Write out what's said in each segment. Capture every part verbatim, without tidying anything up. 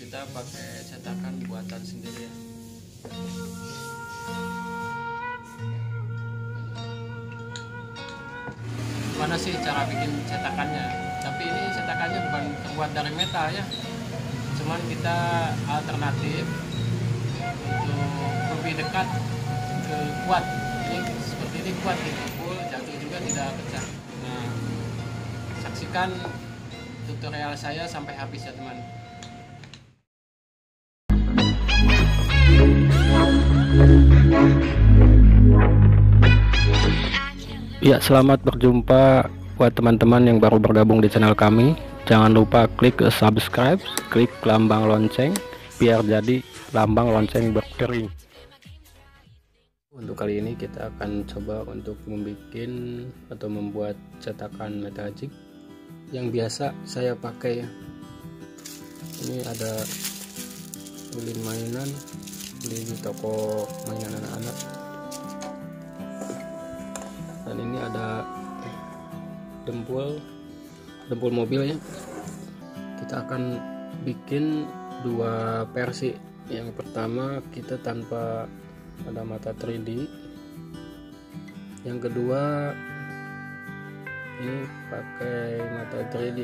kita pakai cetakan buatan sendiri ya. Gimana sih cara bikin cetakannya? Tapi ini cetakannya bukan terbuat dari metal ya, cuman kita alternatif untuk lebih dekat ke kuat. Ini seperti ini kuat dipukul, jatuh juga tidak pecah. Nah, saksikan tutorial saya sampai habis ya teman. Ya, selamat berjumpa buat teman-teman yang baru bergabung di channel kami. Jangan lupa klik subscribe, klik lambang lonceng biar jadi lambang lonceng berkering. Untuk kali ini kita akan coba untuk membuat atau membuat cetakan metalik yang biasa saya pakai. Ini ada ulin mainan, beli di toko mainan anak-anak. Dan ini ada dempul dempul mobil ya. Kita akan bikin dua versi. Yang pertama kita tanpa ada mata tiga D, yang kedua ini pakai mata tiga D.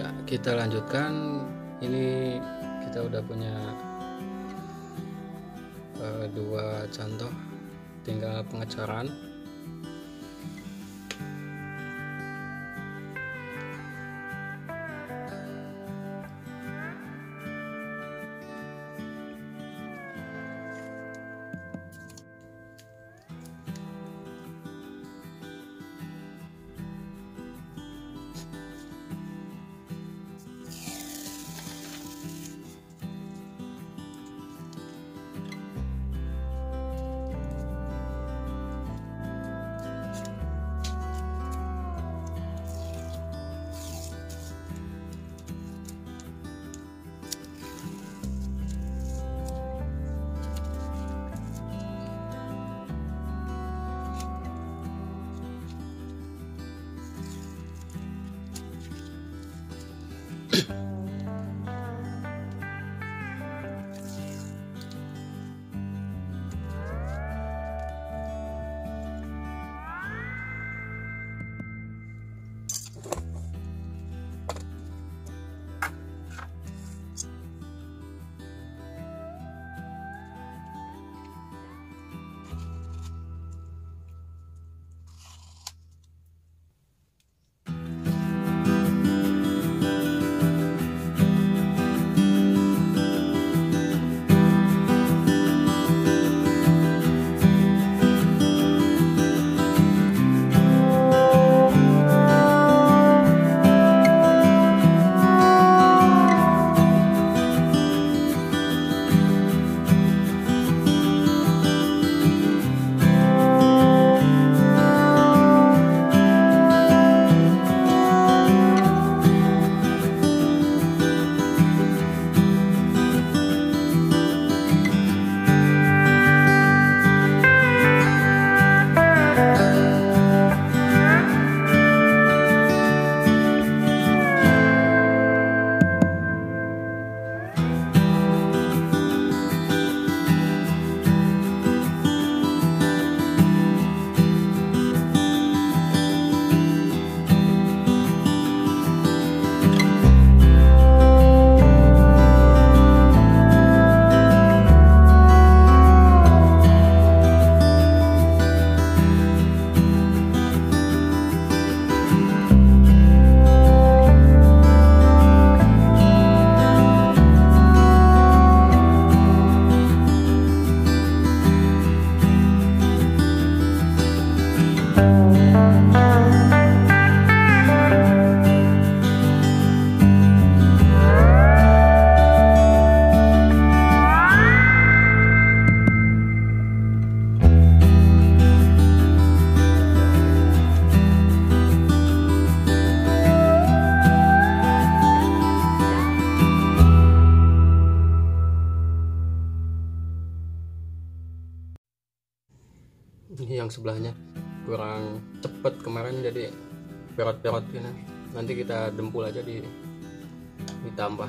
Ya, kita lanjutkan. Ini kita udah punya uh, dua contoh, tinggal pengecoran. Yang sebelahnya kurang cepet kemarin, jadi perot-perot gini. Nanti kita dempul aja di ditambah.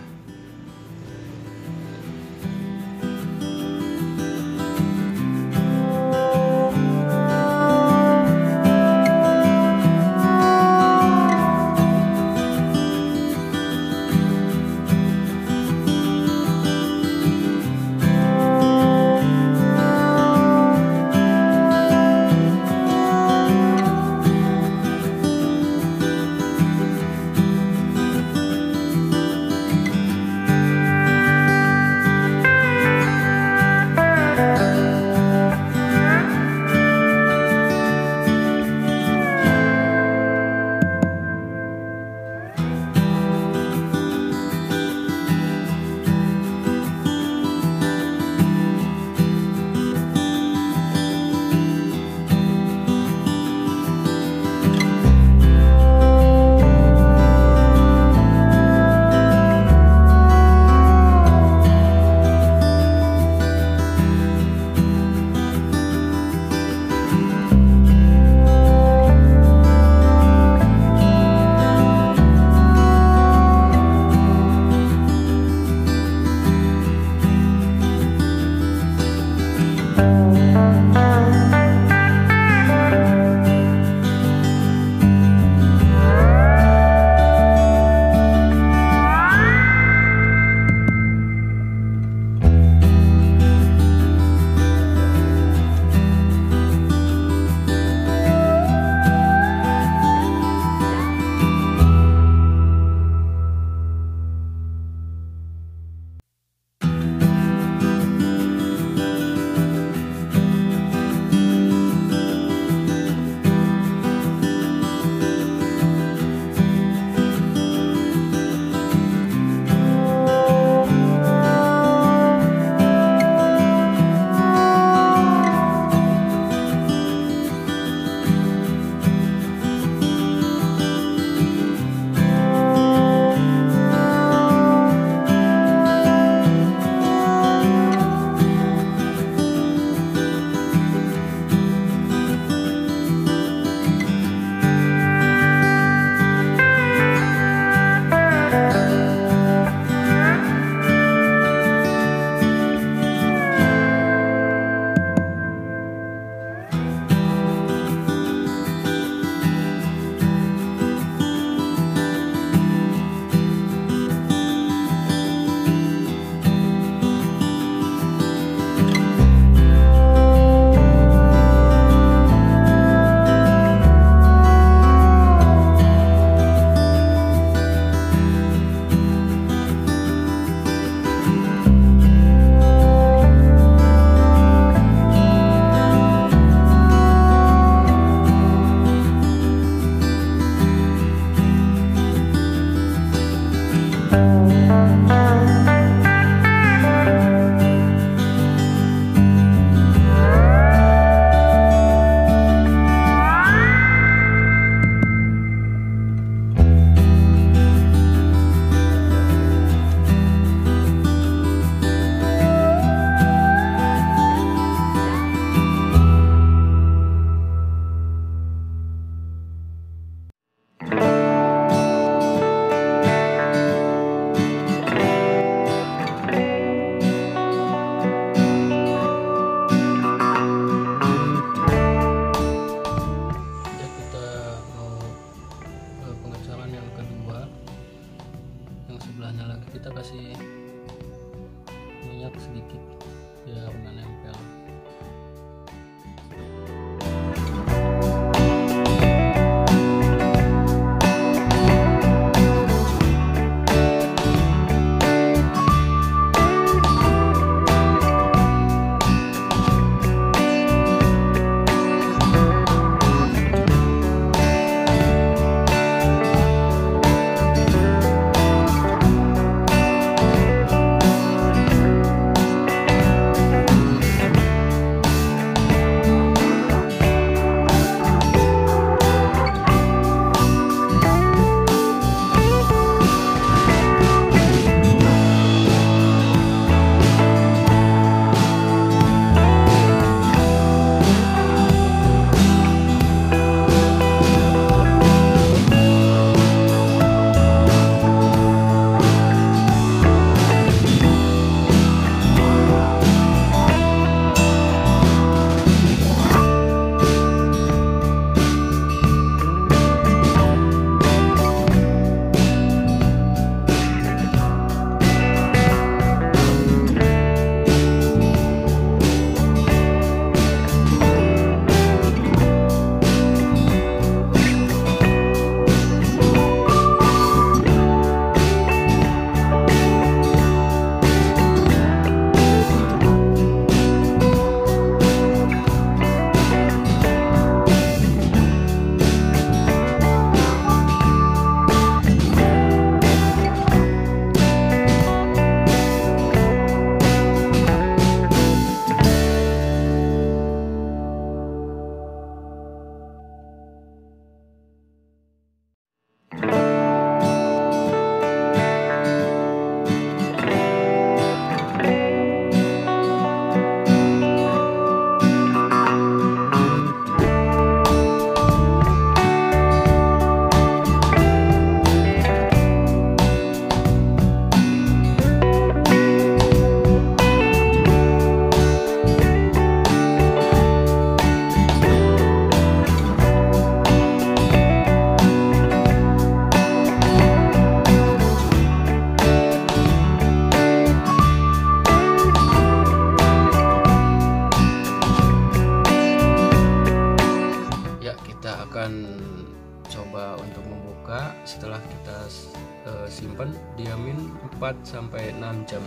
empat sampai enam jam.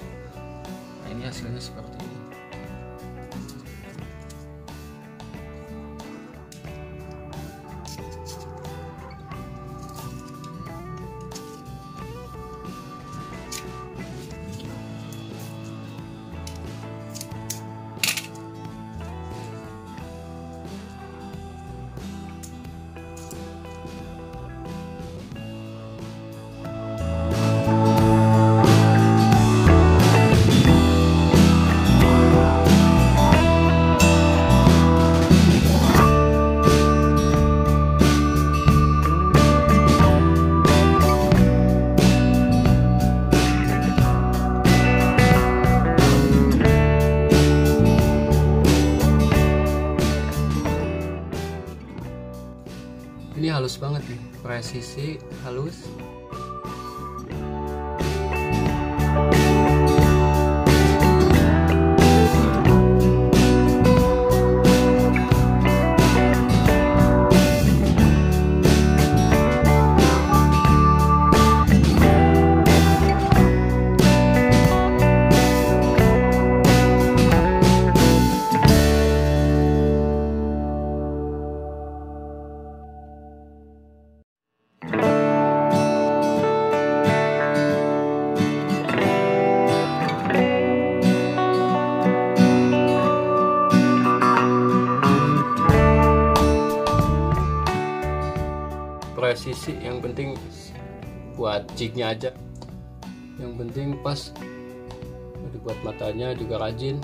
Nah, ini hasilnya seperti ini. Ini halus banget nih, presisi halus. buat jignya aja, yang penting pas. Buat matanya juga rajin,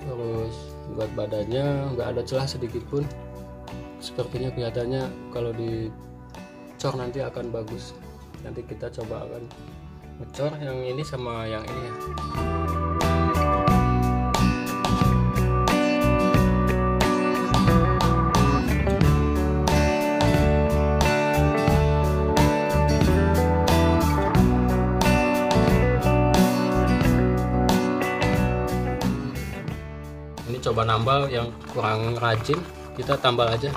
terus buat badannya nggak ada celah sedikit pun, sepertinya kelihatannya kalau dicor nanti akan bagus. Nanti kita coba akan ngecor yang ini sama yang ini ya. Coba nambal yang kurang rajin, kita tambal aja.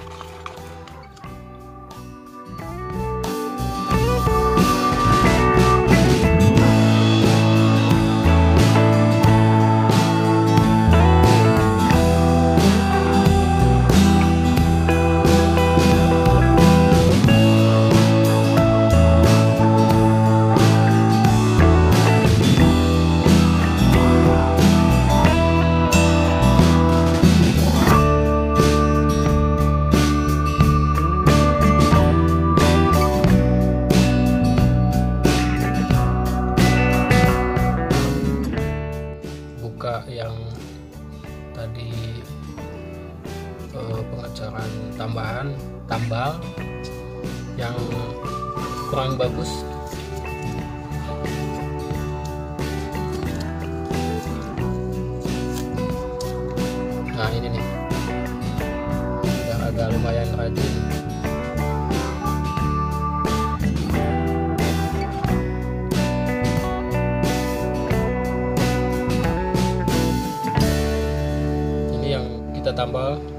Yang tadi eh, pengecoran tambahan tambal yang kurang bagus, nah ini nih udah agak lumayan rajin. Kita tambal. Tapi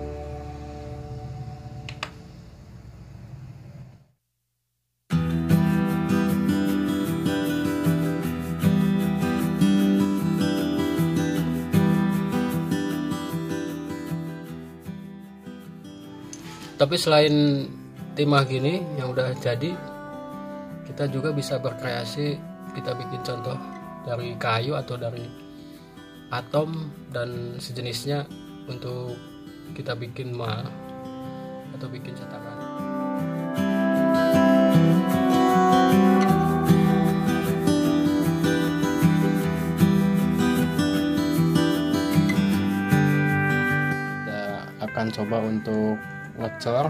selain timah gini yang udah jadi, kita juga bisa berkreasi. Kita bikin contoh dari kayu atau dari atom dan sejenisnya, untuk kita bikin mal atau bikin cetakan. Kita akan coba untuk ngecor.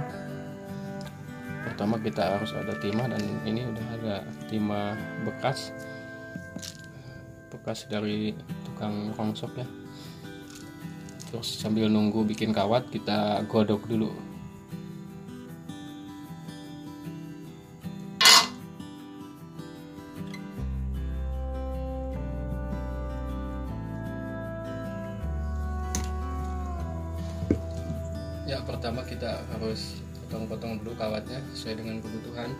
Pertama kita harus ada timah, dan ini udah ada timah bekas bekas dari tukang rongsok ya. Terus sambil nunggu bikin kawat, kita godok dulu. Ya, pertama kita harus potong-potong dulu kawatnya sesuai dengan kebutuhan.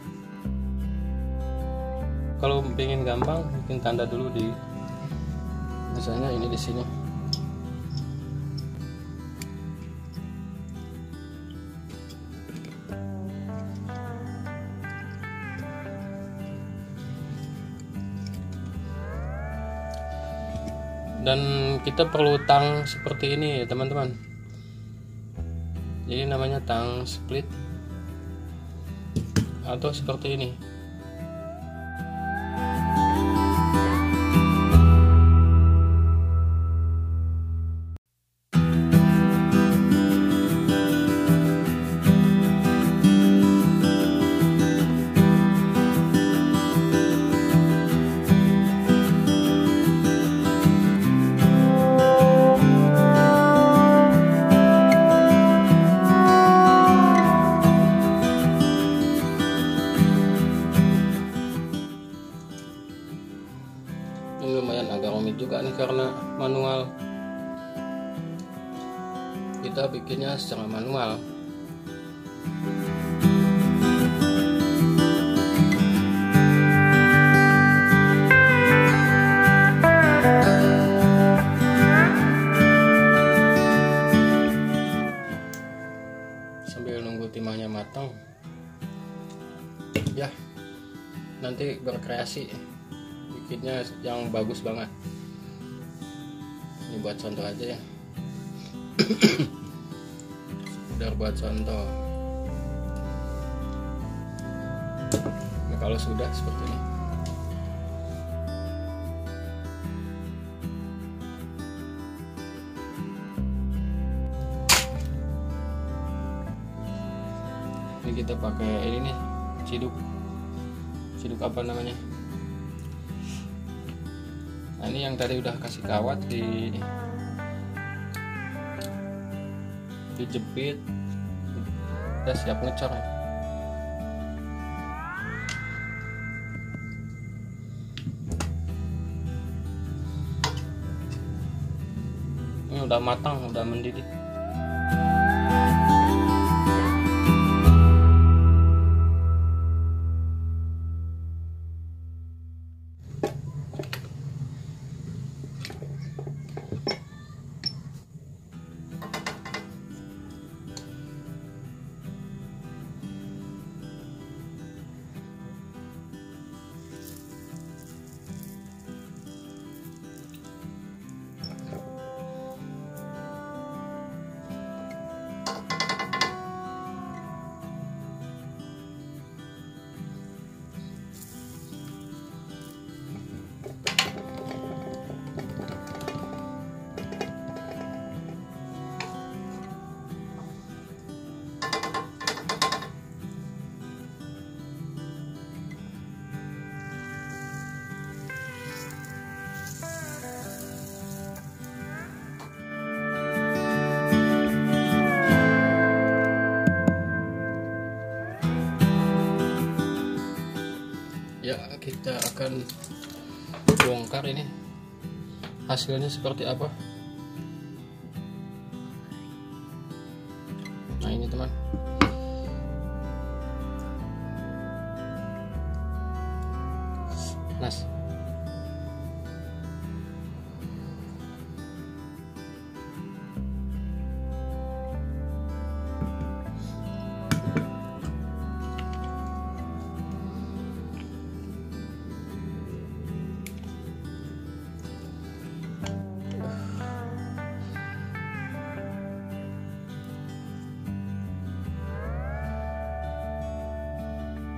Kalau pengen gampang, bikin tanda dulu di, misalnya ini di sini. Dan kita perlu tang seperti ini ya teman-teman. Jadi namanya tang split atau seperti ini. Karena manual, kita bikinnya secara manual. Sambil nunggu timahnya matang ya, nanti berkreasi bikinnya yang bagus banget. Ini buat contoh aja ya. Udah buat contoh. Nah, kalau sudah seperti ini. Ini kita pakai ini nih, ciduk ciduk apa namanya. Nah ini yang tadi udah kasih kawat di dijepit, udah siap ngecor ya. Ini udah matang, udah mendidih. Ya, kita akan bongkar ini hasilnya seperti apa. Nah ini teman, nas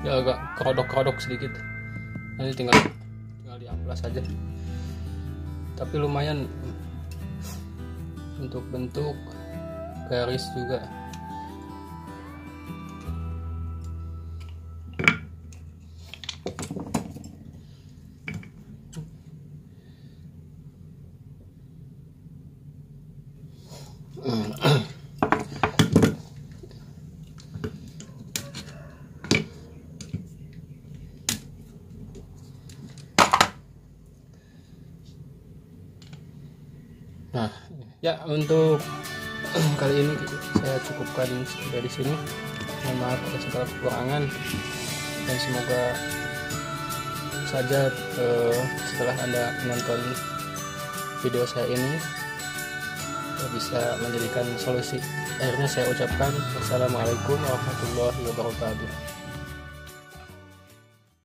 ya agak kerodok-kerodok sedikit, nanti tinggal tinggal diamplas aja. Tapi lumayan untuk bentuk garis juga. Nah, ya untuk kali ini saya cukupkan dari sini. Mohon maaf atas segala kekurangan dan semoga saja eh, setelah Anda menonton video saya ini bisa menjadikan solusi. Akhirnya saya ucapkan Wassalamualaikum warahmatullahi wabarakatuh.